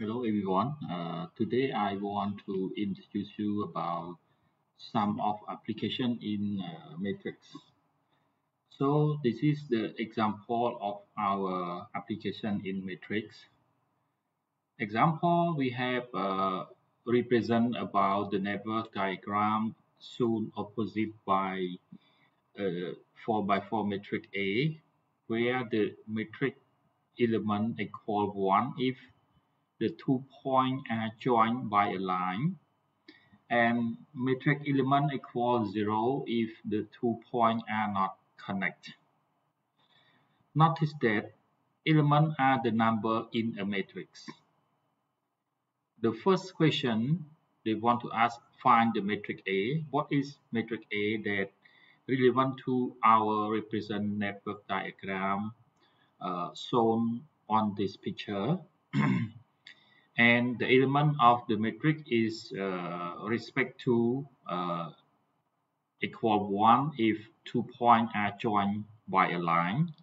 Hello everyone. Today I want to introduce you about some of application in matrix. So this is the example of our application in matrix. Example we have represent about the network diagram shown opposite by 4x4 matrix A, where the matrix element equal 1 if the 2 points are joined by a line, and matrix element equals 0 if the 2 points are not connected. Notice that elements are the number in a matrix. The first question they want to ask, find the matrix A. What is matrix A that relevant to our represent network diagram shown on this picture? And the element of the matrix is respect to equal 1 if 2 points are joined by a line,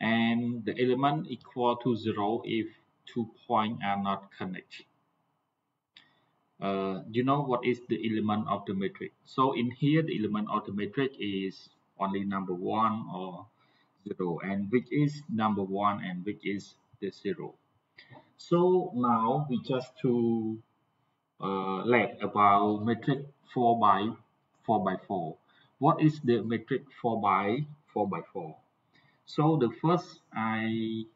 and the element equal to 0 if 2 points are not connected. You know what is the element of the matrix. So in here the element of the matrix is only number 1 or 0, and which is number 1 and which is the 0. So now we just to learn about matrix 4x4. What is the matrix 4x4? So the first I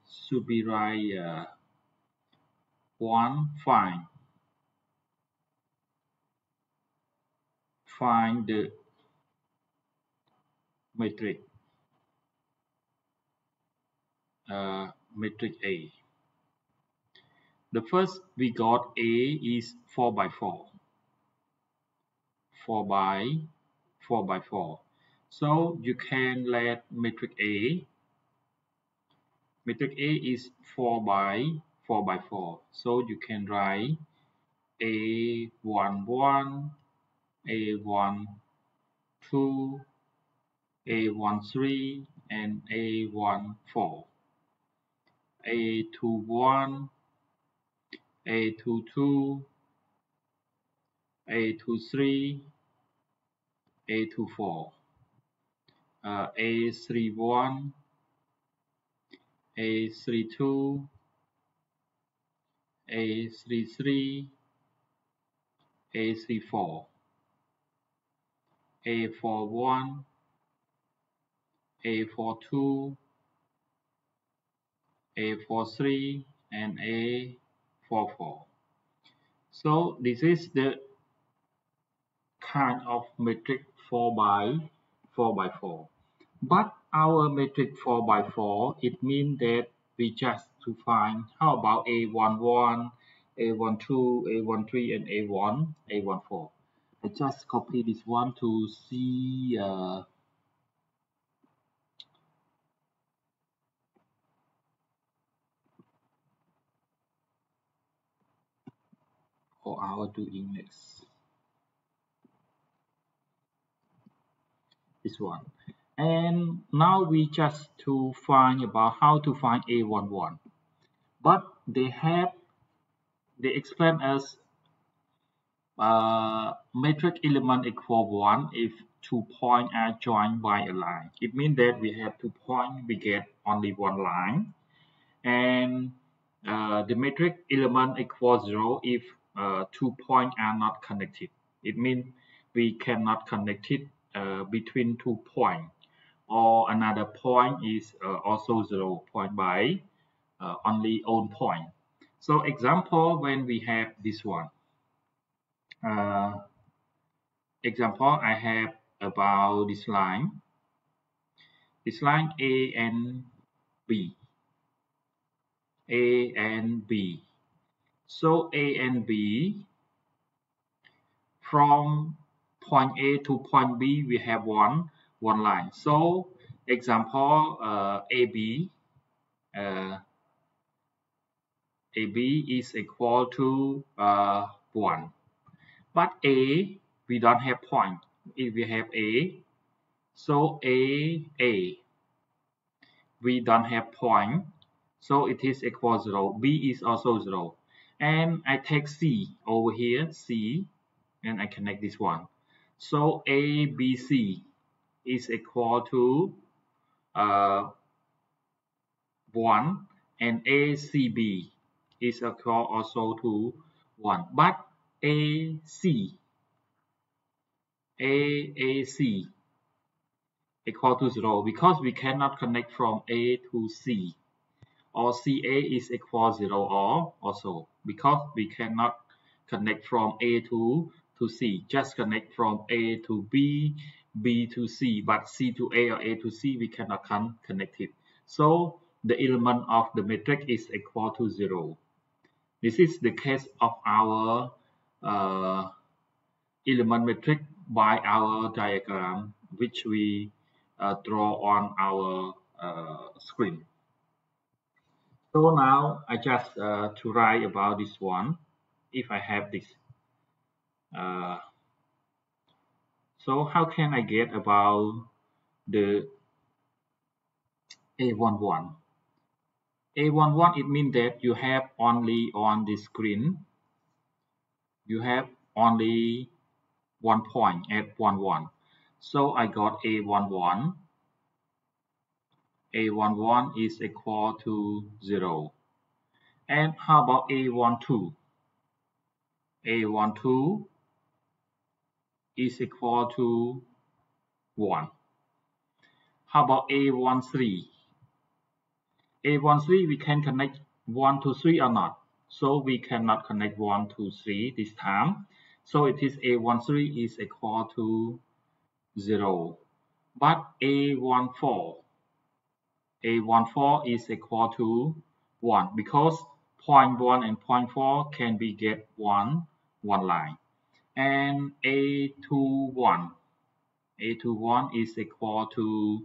should be write 1 find the matrix matrix A. The first we got A is 4 by 4. So you can let matrix A is 4 by 4. So you can write A11, A12, A13, and A14. A21. A22, A23, A24, A31, A32, A33, A34, A41, A42, A43, and A44. So this is the kind of matrix 4 by 4. But our matrix 4 by 4, it means that we just to find how about A11, A12, A13, and A14. I just copy this one to see our doing next this one. And now we just to find about how to find A11, but they explain us matrix element equal 1 if 2 points are joined by a line. It means that we have 2 points, we get only one line, and the matrix element equals 0 if 2 points are not connected. It means we cannot connect it between 2 points, or another point is also 0 point by only own point. So example, when we have this one, example I have about this line A and B. So A and B, from point A to point B, we have one line. So example, AB is equal to 1. But A, we don't have point. If we have A, so A, we don't have point. So it is equal 0. B is also 0. and I take C over here, C, and I connect this one. So ABC is equal to 1, and ACB is equal also to 1, but AAC equal to 0 because we cannot connect from A to C, or CA is equal 0 or also because we cannot connect from A to C, just connect from A to B, B to C, but C to A or A to C we cannot connect it. So the element of the matrix is equal to 0. This is the case of our element matrix by our diagram which we draw on our screen. So now I just to write about this one if I have this. So how can I get about the A11? A11, it means that you have only on the screen, you have only one point at 1, 1. So I got A11. A11 is equal to 0. And how about A12? A12 is equal to 1. How about A13? A13 we can connect 1 to 3 or not. So we cannot connect 1 to 3 this time. So it is A13 is equal to 0. But A14 is equal to 1 because point 1 and point 4 can be get one line. And A21 is equal to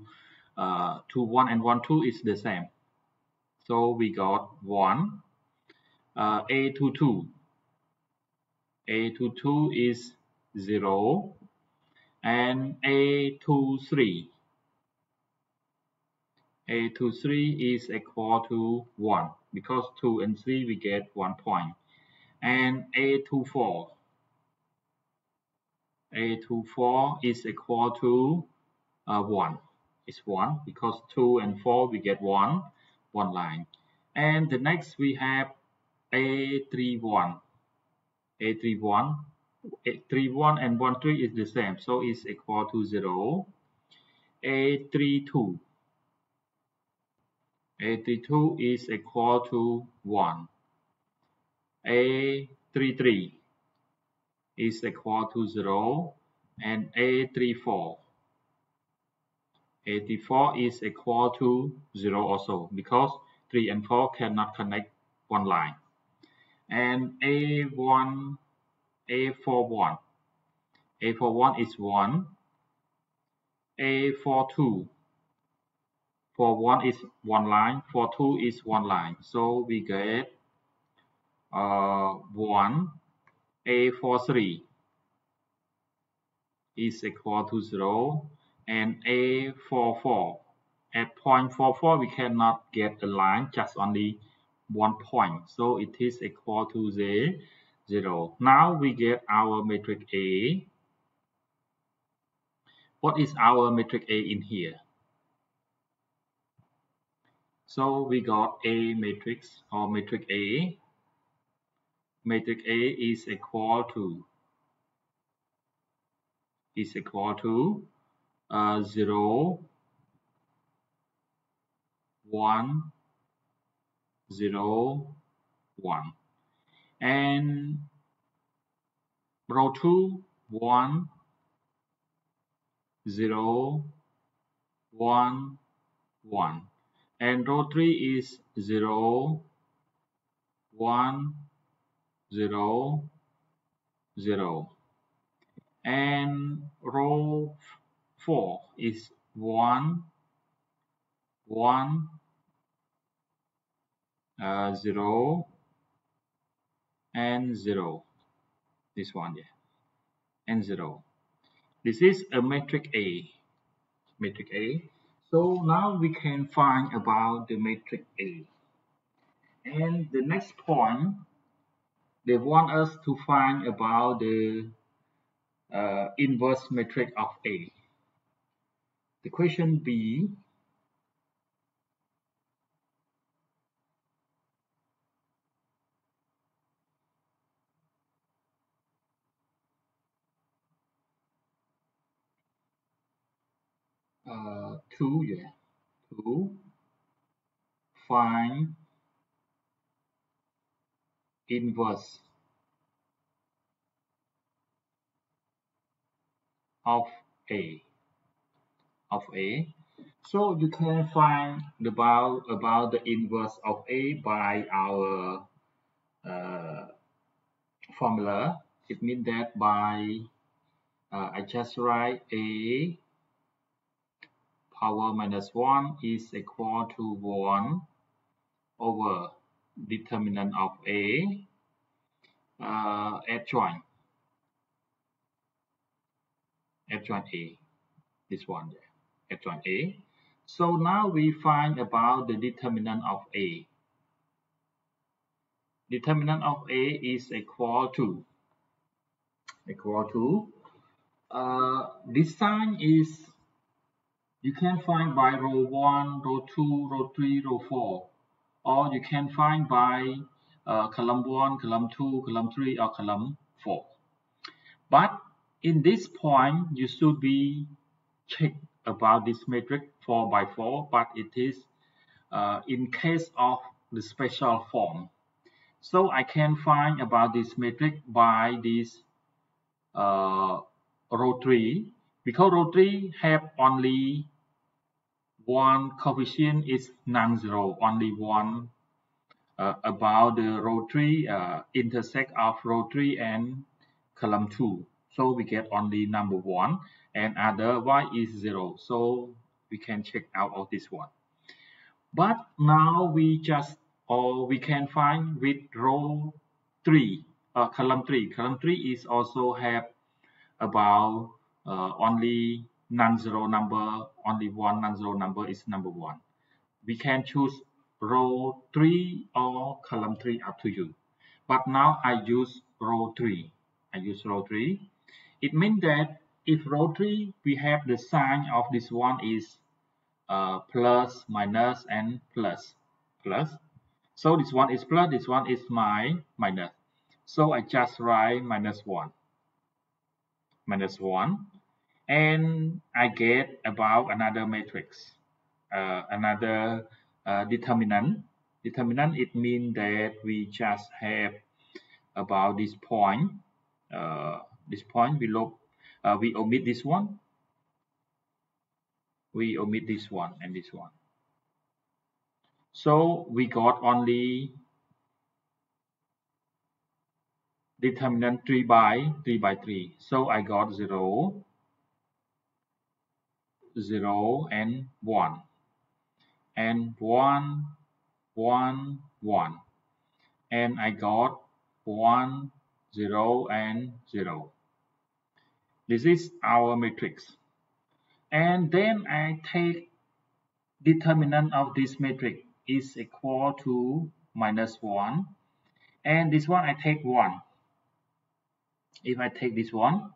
2, 1 and 1, 2 is the same. So we got 1. A22 is 0, and A23 is equal to 1 because 2 and 3 we get 1 point. And A24 is equal to 1. It's 1 because 2 and 4 we get 1 line. And the next we have A31 and 1, 3 is the same, so it's equal to 0. A32 is equal to 1. A33 is equal to 0, and A34 is equal to 0 also because 3 and 4 cannot connect one line. And A41 is 1. A42 is 1 line, 42 is 1 line, so we get 1. A43 is equal to 0, and A44 at point 44 we cannot get a line, just only 1 point, so it is equal to 0. Now we get our matrix A. What is our matrix A in here? So we got A matrix or matrix A. Matrix A is equal to 0, 1, 0, 1, and row 2 1, 0, 1, 1, and row 3 is 0, 1, 0, 0, and row 4 is 1, 1, 0, and 0. This one, yeah, and 0. This is a matrix A. So now we can find about the matrix A. And the next point they want us to find about the inverse matrix of A. The question B, to find inverse of A. So you can find about the inverse of A by our formula. It means that by I just write A power minus 1 is equal to 1 over determinant of A adjoint A, this one there. Adjoint A. So now we find about the determinant of A. Determinant of A is equal to this sign is you can find by row 1, row 2, row 3, row 4, or you can find by column 1, column 2, column 3, or column 4. But in this point, you should be checked about this matrix 4 by 4, but it is in case of the special form. So I can find about this matrix by this row 3, because row 3 have only one coefficient is non-zero, only one. About the row 3 intersect of row 3 and column 2, so we get only number 1. And other y is 0, so we can check out of this one. But now we can find with row 3, column 3. Column 3 is also have about only non-zero number, only one non-zero number is number 1. We can choose row 3 or column 3, up to you. But now I use row 3. It means that if row 3, we have the sign of this one is plus, minus, and plus. So this one is plus, this one is minus. So I just write minus 1. And I get about another matrix, another determinant. Determinant, it means that we just have about this point. This point below. We omit this one. We omit this one and this one. So we got only determinant 3 by 3. So I got 0, 0, and 1. And 1, 1, 1. And I got 1, 0, and 0. This is our matrix. And then I take determinant of this matrix is equal to minus 1. And this one I take 1. If I take this one,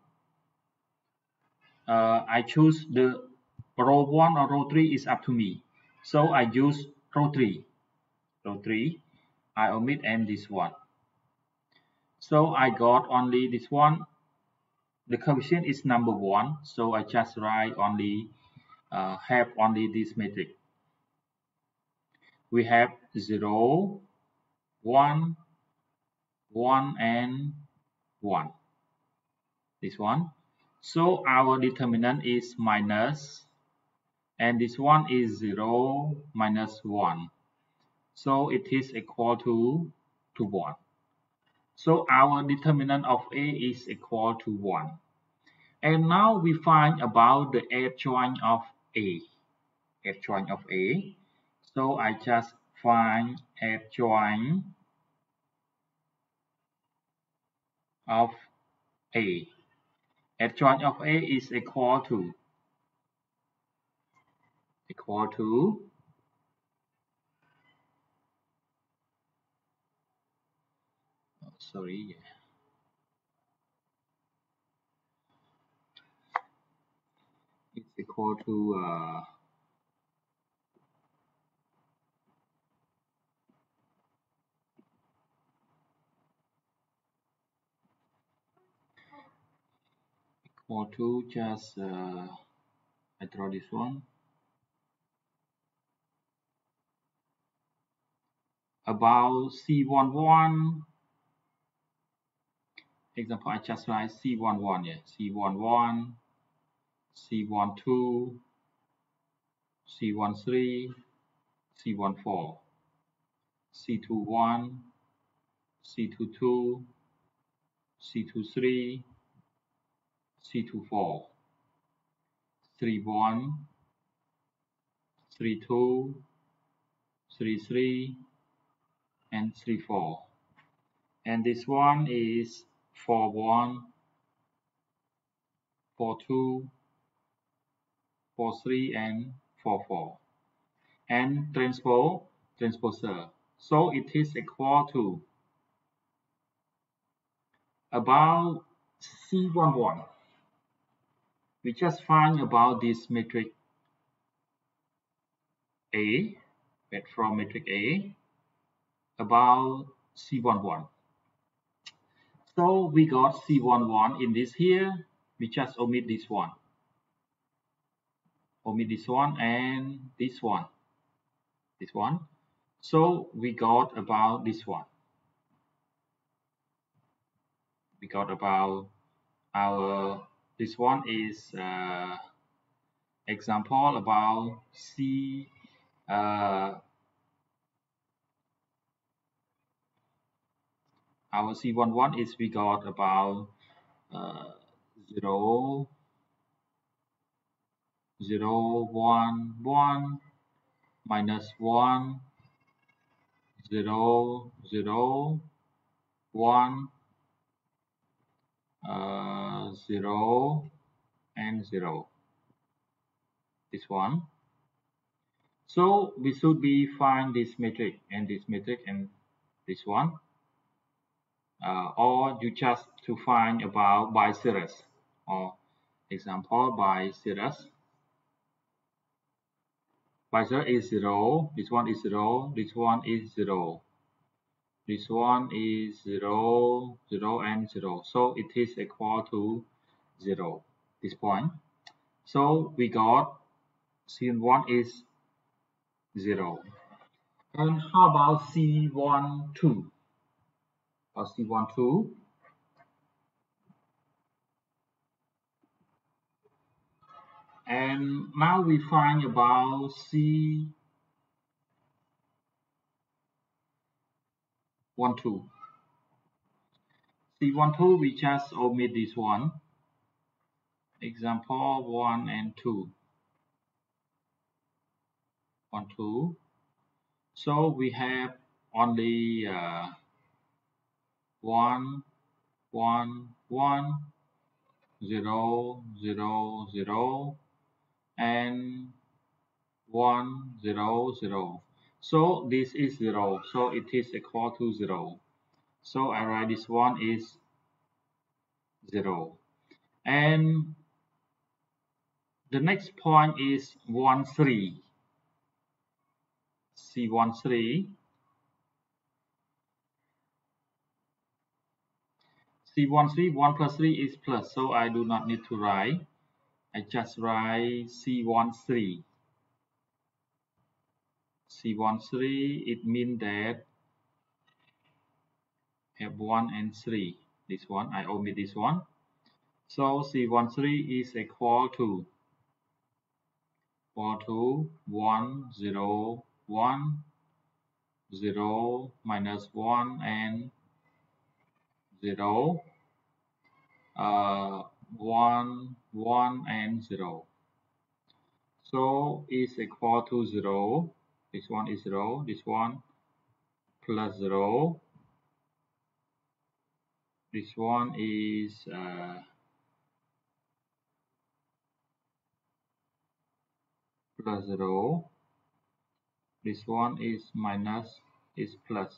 I choose the row 1 or row 3 is up to me. So I use row 3. Row 3, I omit and this one. So I got only this one. The coefficient is number 1, so I just write only have only this matrix. We have 0, 1, 1, and 1. This one. So our determinant is minus, and this one is 0, minus 1. So it is equal to 1. So our determinant of A is equal to 1. And now we find about the adjoint of A. So I just find adjoint of A. Adjoint of A is equal to sorry. It's equal to I draw this one about C11. Example, I just write C11, yeah, C11, C12, C13, C14, C21, C22, C23, C24, 31, 32, 33, and 34. And this one is 41, 42, 43, and 44. And transposer. So it is equal to about C11. We just find about this matrix A, from matrix A, about C11. So we got C11 in this here. We just omit this one. Omit this one and this one. This one. So we got about this one. We got about our... This one is example about our C11 is we got about 0, 0, 1, 1 minus 1, 0, 0, 1. 0 and 0, this one. So we should be find this matrix and this matrix and this one, or you just to find about by series, or example by series. By series is 0, this one is 0, this one is 0. This one is 0, 0, and 0. So it is equal to 0, this point. So we got C1 is 0. And how about C12? Or C12? And now we find about C12, we just omit this one. Example 1 and 2. 1, 2. So we have only 1, 1, 1, 0, 0, 0, and 1, 0, 0. So this is 0, so it is equal to 0. So I write this one is 0. And the next point is 1, 3. C13. C13, 1 plus 3 is plus, so I do not need to write. I just write C13. C13, it means that have 1 and 3. This one, I omit this one. So C13 is equal to 1, 0, 1, 0, minus 1 and 0, 1, 1 and 0. So is equal to 0. This one is 0, this one plus 0, this one is 0, this one is minus is plus,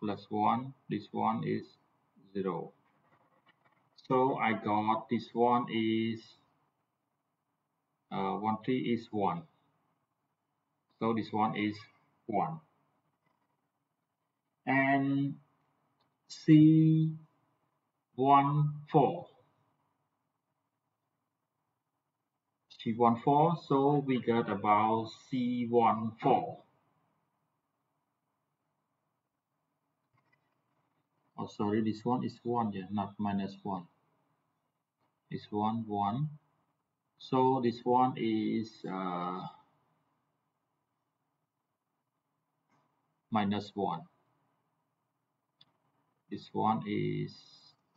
plus 1, this one is 0. So I got this one is 1 3 is 1. So this one is 1. And C14. C14, so we got about C14. Oh, sorry, this one is 1, yeah, not minus 1. This one, 1. So this one is minus 1. This one is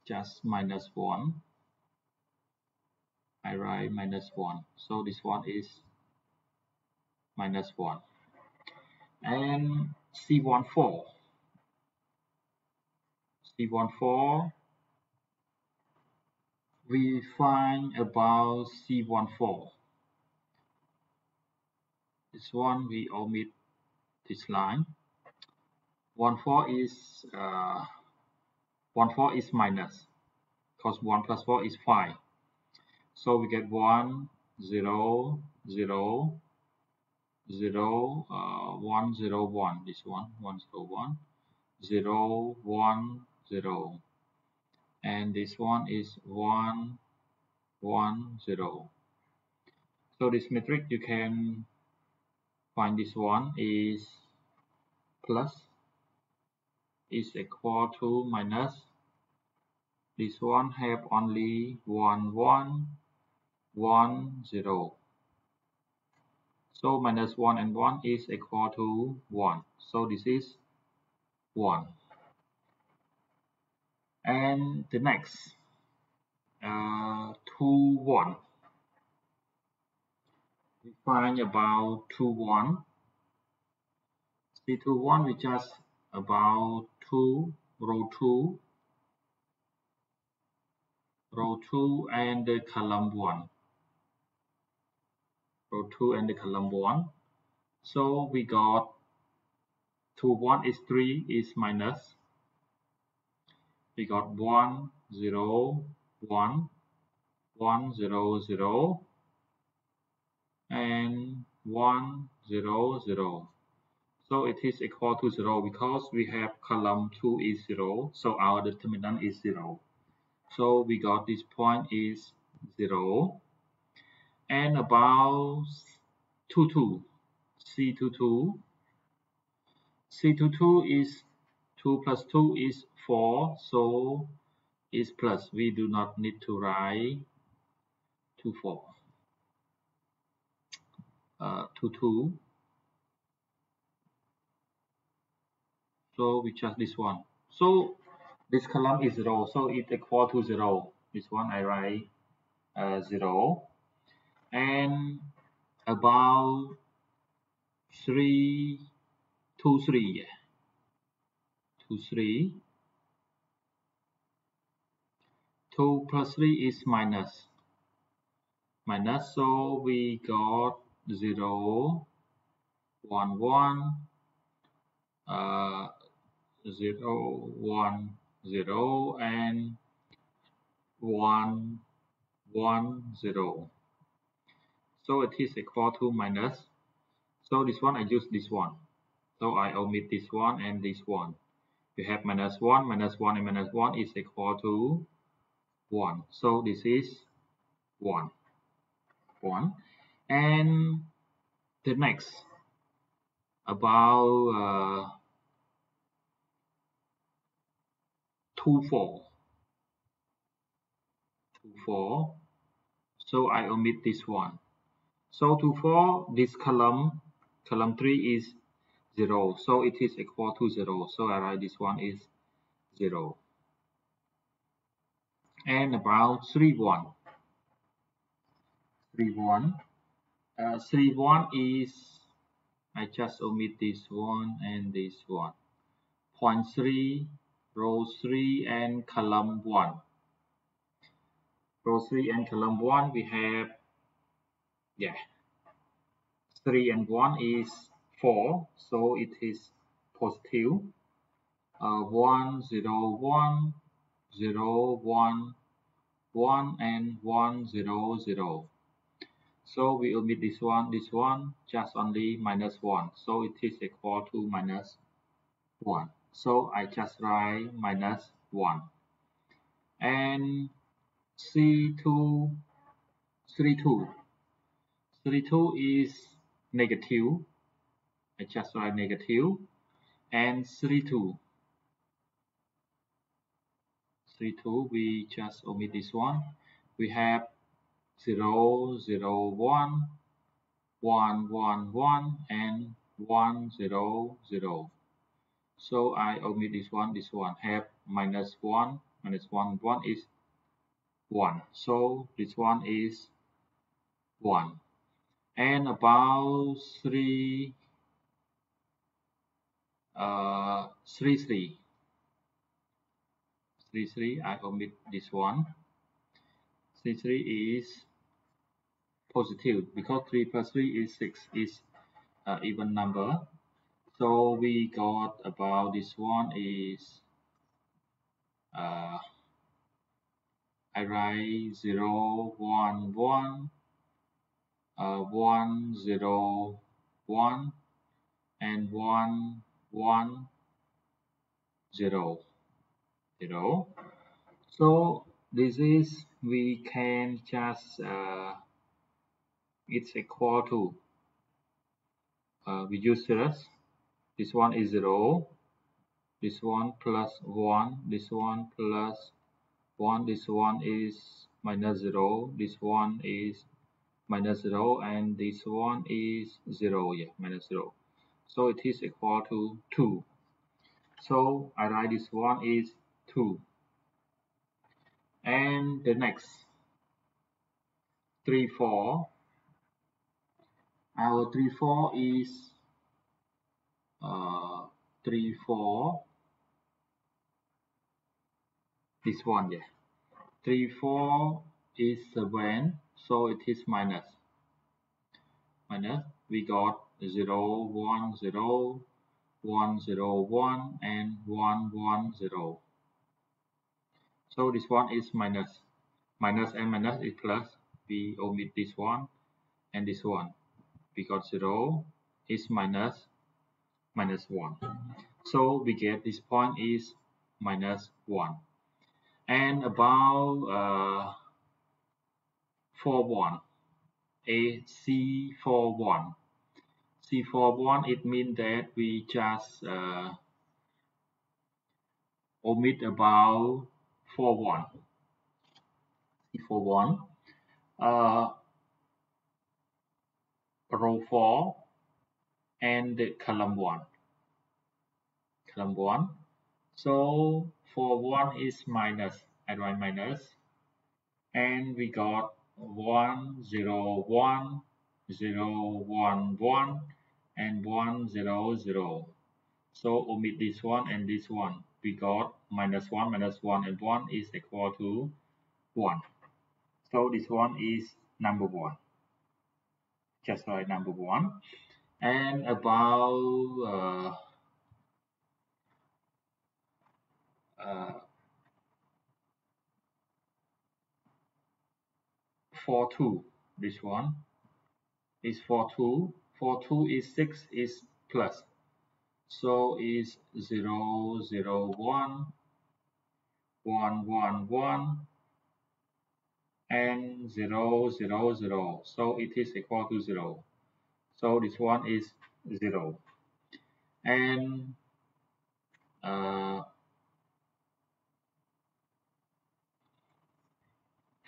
just minus 1. I write minus 1. So this one is minus 1. And C14. C14, we find about C14. This one we omit this line. 1 4 is minus, because 1 plus 4 is 5. So we get 1 0 0 0 1 0 1. This one 1 0 1 0 1 0, and this one is 1 1 0. So this metric you can find this one is plus is equal to minus. This one have only 1 1 1 0. So minus 1 and 1 is equal to 1. So this is 1. And the next 2 1. We find about 2 1. See 2 1, we just about 2 row 2 and the column 1, row 2 and the column 1. So we got 2 1 is 3 is minus. We got 1 0 1 1 0 0 and 1 0 0. So it is equal to 0 because we have column 2 is 0, so our determinant is 0. So we got this point is 0. And about 2 2, C22. C22 is 2 plus 2 is 4, so is plus. We do not need to write 2 4. 2 2. So we just this one. So this column is 0, so it equal to 0. This one I write 0. And about 3 2 3, yeah. 2 3. 2 plus 3 is minus. Minus, so we got 0 1 1. 0 1 0 and 1 1 0. So it is equal to minus. So this one I use this one. So I omit this one and this one. We have minus 1 and minus 1 is equal to 1. So this is 1 1. And the next about 2 4. 2 4. So I omit this one. So 2 4, this column 3 is 0. So it is equal to 0. So I write this one is 0. And about 3 1. 3 1. 3 1 is, I just omit this one and this one. Point 3. Row 3 and column 1. Row 3 and column 1 we have, yeah, 3 and 1 is 4, so it is positive. 1 0 1 0 1 1 and 1 0 0. So we omit this one, just only -1. So it is equal to -1. So I just write -1. And C2 is negative. I just write negative. And C2 we just omit this one. We have 0 0 1 1 1 1 and 1 0 0. So I omit this one have -1 is 1. So this one is 1. And about 3 3. I omit this one. 3 3 is positive because 3 plus 3 is 6, is even number. So we got about this one is I write 0 1 1 1 0 1 and 1 1 0 0. So this is, we can just it's equal to we use this one is 0, this one plus 1, this one plus 1, this one is -0, this one is -0, and this one is 0, yeah, -0. So it is equal to 2. So I write this one is 2. And the next 3 4. Our 3 4 is 3 4. This one, yeah. 3 4 is 7, so it is minus. We got 0 1 0, 1 0 1, and 1 1 0. So this one is minus and minus is plus. We omit this one and this one because 0 is -1. So we get this point is -1. And about 4 1, a C 4 1. C 4 1, it means that we just omit about 4 1. C 4 1. Row 4 and the column 1. So 4 1 is minus. I write minus, and we got 1 0 1 0 1 1 and 1 0 0. So omit this one and this one. We got -1 -1 and 1 is equal to 1. So this one is number 1. Just write number 1. And about 4 2. This one is 4 2. 4 2 is 6 is plus. So is 0 0 1 1 1 1 and 0 0 0. So it is equal to 0. So this one is 0. And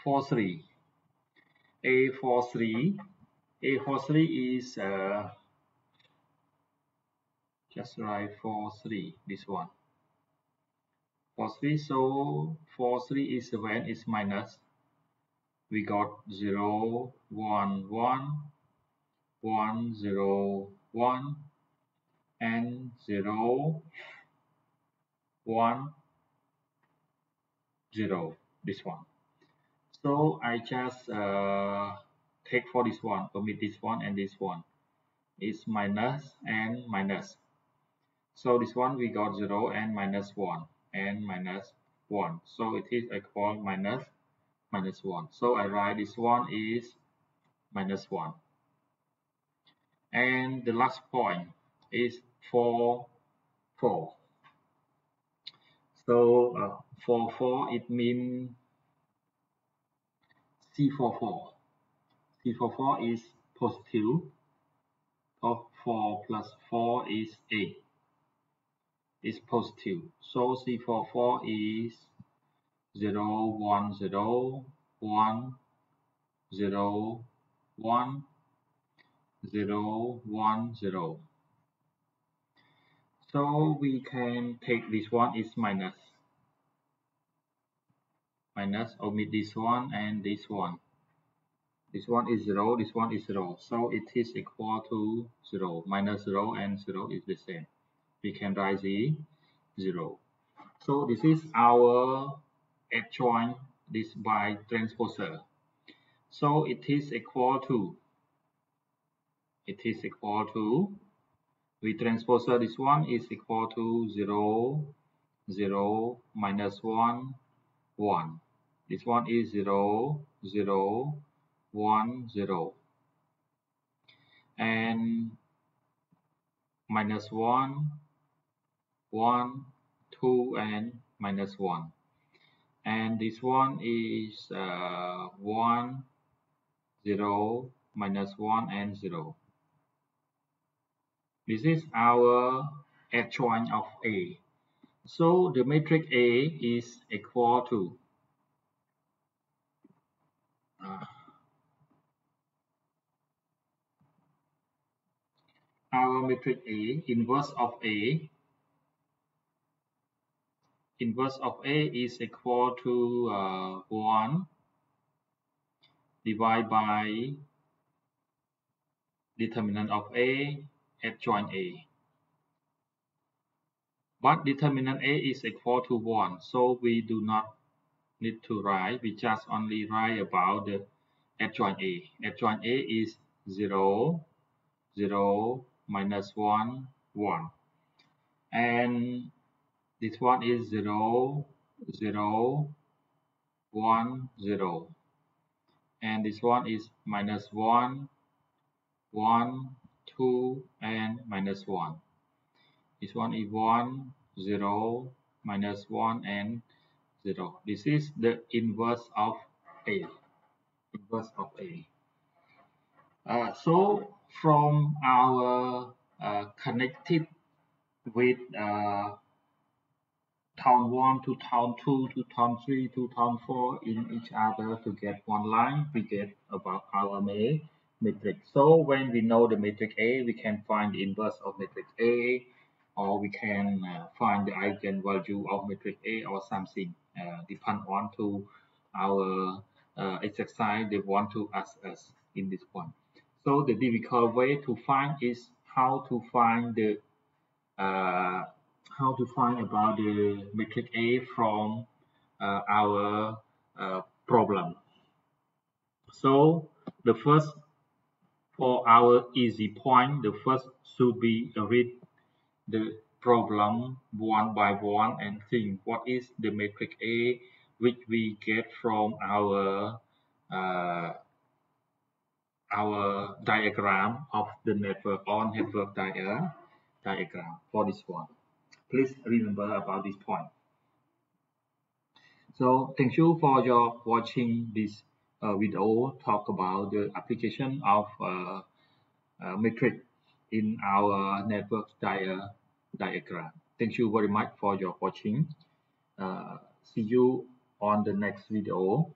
4 3. A 4 3 is just write 4 3. This one 4 3. So 4 3 is 7 is minus. We got 0 1 1 1 0 1 and 0 1 0. This one. So I just take for this one, omit this one and this one. Is minus and minus. So this one we got 0 and minus 1 and minus 1. So it is equal minus 1. So I write this one is minus 1. And the last point is 4, 4. So 4, 4, it means C44. C44 is positive. Of 4 plus 4 is 8. Is positive. So C44 is 0, 1, 0, 1, 0, 1, 0, 1, 0. So we can take this one is minus, omit this one and this one. This one is 0, this one is 0. So it is equal to 0. Minus 0 and 0 is the same. We can write Z 0. So this is our adjoint this by transposer. So it is equal to we transposer this one is equal to 0, 0, minus 1, 1. This one is 0, 0, 1, 0. And minus 1, 1, 2, and minus 1. And this one is 1, 0, minus 1, and 0. This is our adjoint of A. So the matrix A is equal to our matrix A, inverse of A is equal to 1 divided by determinant of A adjoint A. But determinant A is equal to 1, so we do not need to write, we just only write about the adjoint A. Adjoint A is 0, 0, minus 1, 1. And this one is 0, 0, 1, 0. And this one is minus 1, 1, 2, and minus 1. This one is 1, 0, minus 1, and 0. This is the inverse of A. So from our connected with town 1 to town 2 to town 3 to town 4 in each other to get one line, we get about our matrix. So when we know the matrix A, we can find the inverse of matrix A, or we can find the eigenvalue of matrix A or something, depend on to our exercise they want to ask us in this one. So the difficult way to find is how to find about the matrix A from our problem. So the first, for our easy point, the first should be read the problem one by one and think what is the matrix A which we get from our diagram of the network or network diagram for this one. Please remember about this point. So thank you for your watching this video talk about the application of matrix in our network diagram. Thank you very much for your watching. See you on the next video.